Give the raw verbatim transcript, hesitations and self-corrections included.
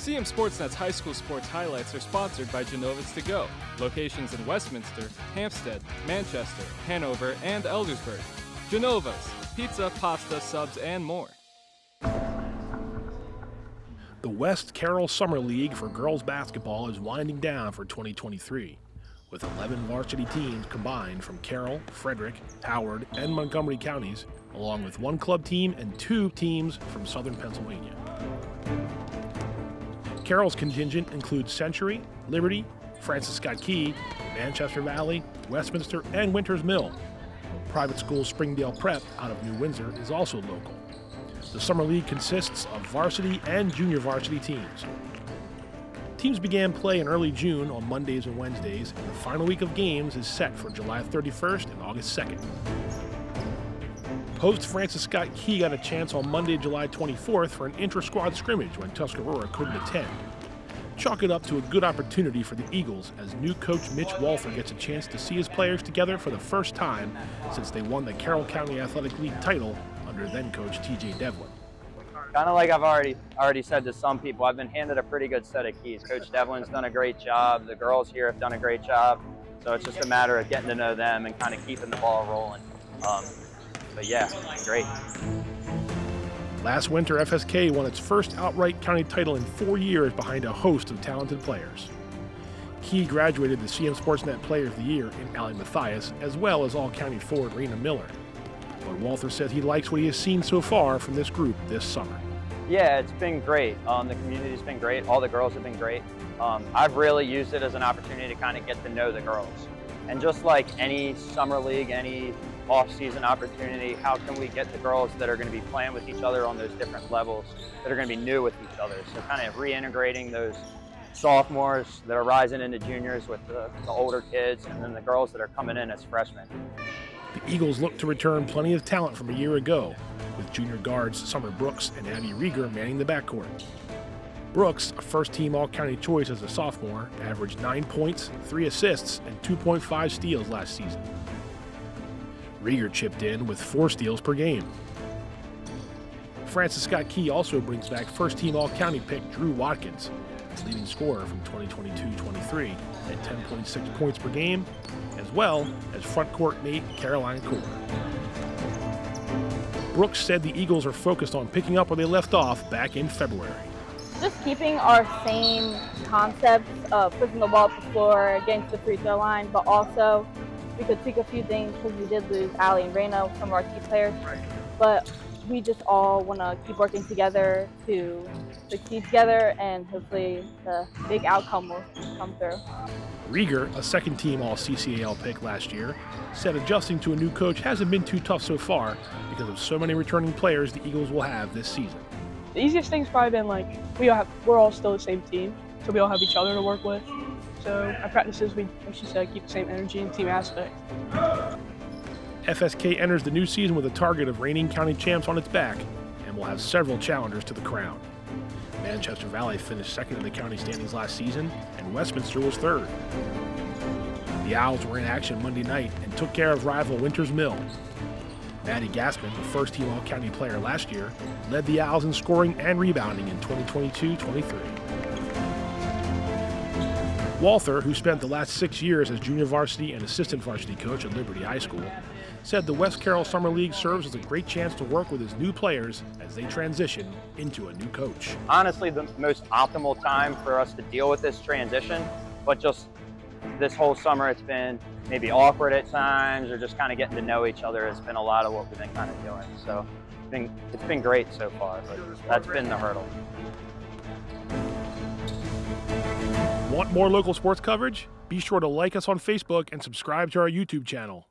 C M Sportsnet's high school sports highlights are sponsored by Genovis to Go, locations in Westminster, Hampstead, Manchester, Hanover, and Eldersburg. Genovis, pizza, pasta, subs, and more. The West Carroll Summer League for girls basketball is winding down for twenty twenty-three, with eleven varsity teams combined from Carroll, Frederick, Howard, and Montgomery counties, along with one club team and two teams from southern Pennsylvania. Carroll's contingent includes Century, Liberty, Francis Scott Key, Manchester Valley, Westminster, and Winters Mill. Private school Springdale Prep out of New Windsor is also local. The Summer League consists of varsity and junior varsity teams. Teams began play in early June on Mondays and Wednesdays, and the final week of games is set for July thirty-first and August second. Host Francis Scott Key got a chance on Monday, July twenty-fourth for an intra-squad scrimmage when Tuscarora couldn't attend. Chalk it up to a good opportunity for the Eagles as new coach Mitch Walford gets a chance to see his players together for the first time since they won the Carroll County Athletic League title under then-coach T J Devlin. Kind of like I've already already said to some people, I've been handed a pretty good set of keys. Coach Devlin's done a great job. The girls here have done a great job. So it's just a matter of getting to know them and kind of keeping the ball rolling. Um, but yeah, great. Last winter, F S K won its first outright county title in four years behind a host of talented players. Key graduated the C M Sportsnet Player of the Year in Allie Mathias, as well as all-county forward Reina Miller. But Walther says he likes what he has seen so far from this group this summer. Yeah, it's been great. Um, the community's been great. All the girls have been great. Um, I've really used it as an opportunity to kind of get to know the girls. And just like any summer league, any off-season opportunity, how can we get the girls that are going to be playing with each other on those different levels that are going to be new with each other? So kind of reintegrating those sophomores that are rising into juniors with the, the older kids, and then the girls that are coming in as freshmen. The Eagles look to return plenty of talent from a year ago, with junior guards Summer Brooks and Abby Rieger manning the backcourt. Brooks, a first-team all-county choice as a sophomore, averaged nine points, three assists, and two point five steals last season. Rieger chipped in with four steals per game. Francis Scott Key also brings back first-team all-county pick Drew Watkins, its leading scorer from twenty twenty-two twenty-three, at ten point six points per game, as well as front court mate Caroline Cooper. Brooks said the Eagles are focused on picking up where they left off back in February. Just keeping our same concepts of pushing the ball to the floor, getting to the free throw line, but also we could tweak a few things because we did lose Allie and Reina, some of our key players. But we just all want to keep working together to succeed together, and hopefully the big outcome will come through. Rieger, a second-team all C C A L pick last year, said adjusting to a new coach hasn't been too tough so far because of so many returning players the Eagles will have this season. The easiest thing's probably been like we all have, we're all still the same team, so we all have each other to work with. So at practices, we just uh, keep the same energy and team aspect. F S K enters the new season with a target of reigning county champs on its back and will have several challengers to the crown. Manchester Valley finished second in the county standings last season, and Westminster was third. The Owls were in action Monday night and took care of rival Winters Mill. Maddie Gaskin, the first-team all-county player last year, led the Owls in scoring and rebounding in twenty twenty-two twenty-three. Walther, who spent the last six years as junior varsity and assistant varsity coach at Liberty High School, said the West Carroll Summer League serves as a great chance to work with his new players as they transition into a new coach. Honestly, the most optimal time for us to deal with this transition, but just this whole summer it's been maybe awkward at times, or just kind of getting to know each other has been a lot of what we've been kind of doing. So it's been, it's been great so far, but that's been the hurdle. Want more local sports coverage? Be sure to like us on Facebook and subscribe to our YouTube channel.